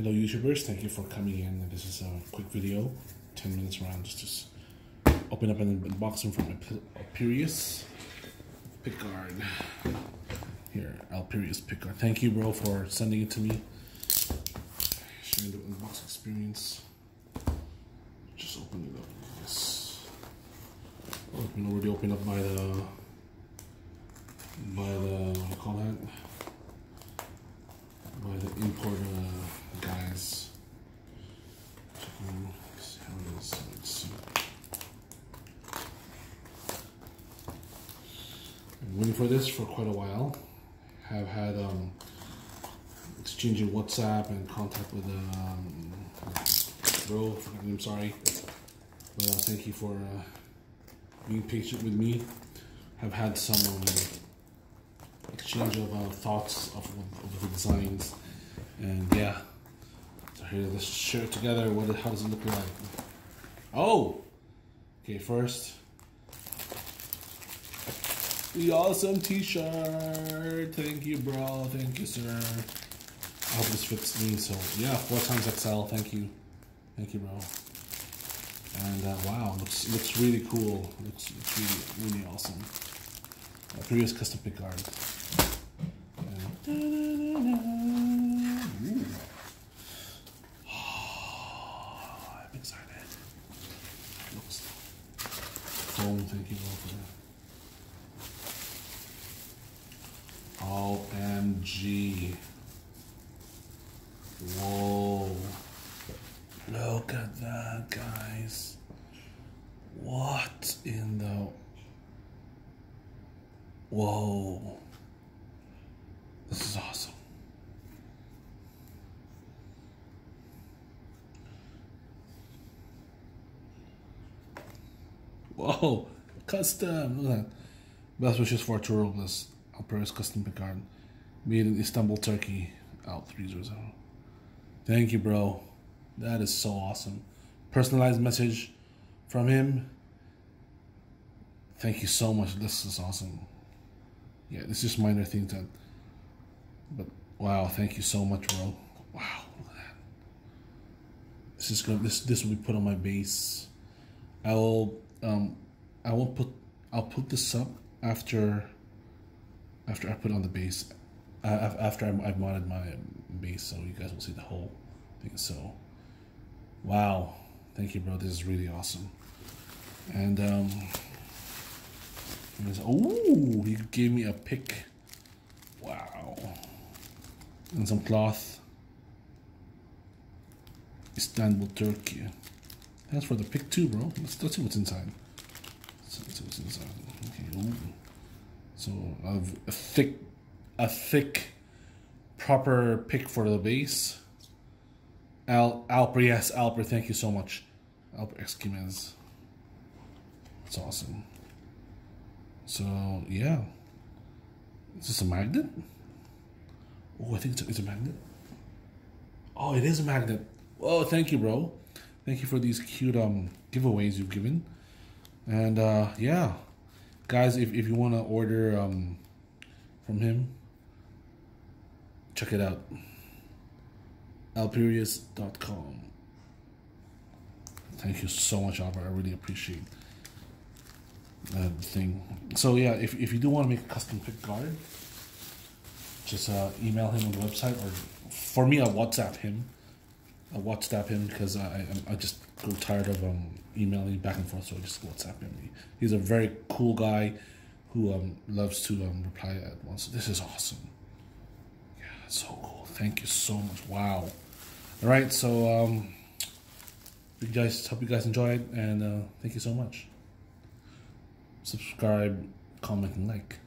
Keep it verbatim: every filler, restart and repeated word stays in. Hello YouTubers, thank you for coming in. This is a quick video, ten minutes around, just to open up an unboxing from Alperius pickguard. Here, Alperius pickguard. Thank you, bro, for sending it to me. Sharing the unbox experience. Just open it up. Yes. Oh, it's been already opened up by the by the what do you call that? By the importer. Guys, let's see how it is. Let's see. Been waiting for this for quite a while. Have had um, exchanging WhatsApp and contact with um, bro. I'm sorry, but uh, thank you for uh, being patient with me. Have had some um, exchange of uh, thoughts of, of the designs, and yeah. Here, let's share it together. What, how does it look like? Oh! Okay, first, the awesome t-shirt. Thank you, bro. Thank you, sir. I hope this fits me. So, yeah, four times X L. Thank you. Thank you, bro. And, uh, wow, looks looks really cool. Looks, looks really, really awesome. A previous custom pickguard. Thank you all for that. O M G. Whoa. Look at that, guys. What in the... Whoa. This is awesome. Whoa. Custom, look at that. Best wishes for Arturo Bliss, Alperius Custom Pickguard. Made in Istanbul, Turkey, out three zero zero. Thank you, bro. That is so awesome. Personalized message from him. Thank you so much. This is awesome. Yeah, this is minor things that, but wow, thank you so much, bro. Wow, look at that. This is good. This this will be put on my base. I will um I won't put. I'll put this up after. After I put on the base, I, after I, I've modded my base, so you guys will see the whole thing. So, wow! Thank you, bro. This is really awesome. And um, oh, he gave me a pick. Wow! And some cloth. Istanbul, Turkey. Thanks for the pick too, bro. Let's let's see what's inside. Let's see what's inside. Okay. Ooh. So I've a thick, a thick, proper pick for the base. Al Alper, yes, Alper. Thank you so much, Alper Esquimez. It's awesome. So yeah, is this a magnet? Oh, I think it's a, it's a magnet. Oh, it is a magnet. Oh, thank you, bro. Thank you for these cute um giveaways you've given. And uh, yeah, guys, if, if you want to order um, from him, check it out. Alperius dot com. Thank you so much, Albert. I really appreciate that thing. So yeah, if, if you do want to make a custom pickguard, just uh, email him on the website, or for me, I'll WhatsApp him. I WhatsApp him because I I just go tired of um emailing back and forth, so I just WhatsApp him. He's a very cool guy who um loves to um reply at once. This is awesome. Yeah, so cool. Thank you so much. Wow. All right, so um, you guys, hope you guys enjoyed, and uh, thank you so much. Subscribe, comment, and like.